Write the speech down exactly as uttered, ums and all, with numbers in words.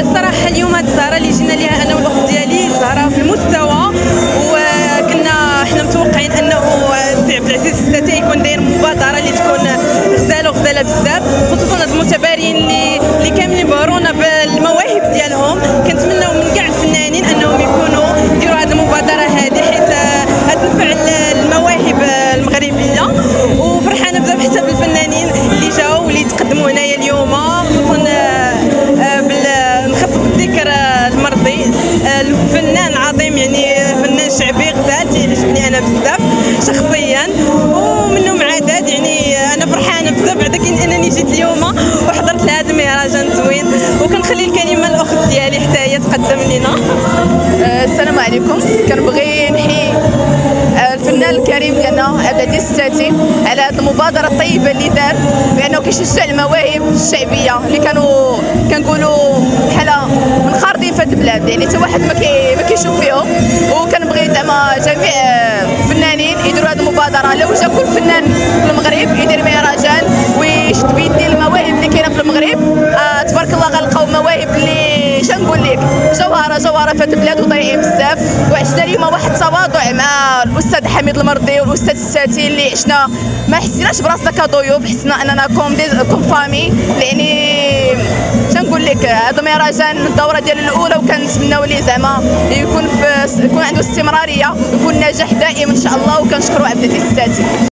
الصراحه اليوم هذه الزهره اللي جينا ليها انا والاخت ديالي زهره في المستوى، وكنا حنا متوقعين انه السي عبد العزيز السادات يكون داير مبادره اللي تكون غزاله وغزاله بزاف، خصوصا هاد المتبارين اللي اللي كاملين بهرونا بالمواهب ديالهم. كنتمناو من كاع الفنانين انهم يكونوا يديروا هاد المبادره هذه حيت غتنفع المواهب المغربيه، وفرحانه بزاف حتى بالفنانين اللي جاوا واللي تقدموا هنايا اليوم، فنان عظيم يعني فنان شعبي غزال تيعجبني انا بزاف شخصيا ومنهم عدد. يعني انا فرحانه بزاف بعدا كاين انني جيت اليوم وحضرت لهذا المهرجان زوين، وكنخلي الكلمه للاخت ديالي حتى هي تقدم لينا. أه السلام عليكم، كنبغي نحيي الفنان الكريم ديالنا عبد العزيز السادات على هذه المبادره الطيبه اللي دار، بانه كيشجع المواهب الشعبيه اللي كانوا كنقولوا بحال منخرطين في هذه البلاد، يعني حتى واحد ما كيشوف فيهم. وكنبغي زعما جميع الفنانين يديروا هذه المبادره، لو جا كل فنان في المغرب يدير مهرجان ويشد بيدي المواهب اللي كاينه في المغرب تبارك الله غنلقاو مواهب اللي شنقول لك جوهره جوهره في هاد البلاد وطايعين بزاف. وعشنا اليوم واحد التواضع مع الاستاذ حميد المرضي والاستاذ الساتي اللي عشنا ما حسيناش براسنا كضيوف، حسنا اننا كوم كوم فامي. لاني شنقول لك هادو مهرجان الدوره ديال الاولى وكنتمناو ليه زعما يكون في يكون عنده استمراريه ويكون نجاح دائم ان شاء الله، وكنشكروا عبد العزيز الساتي.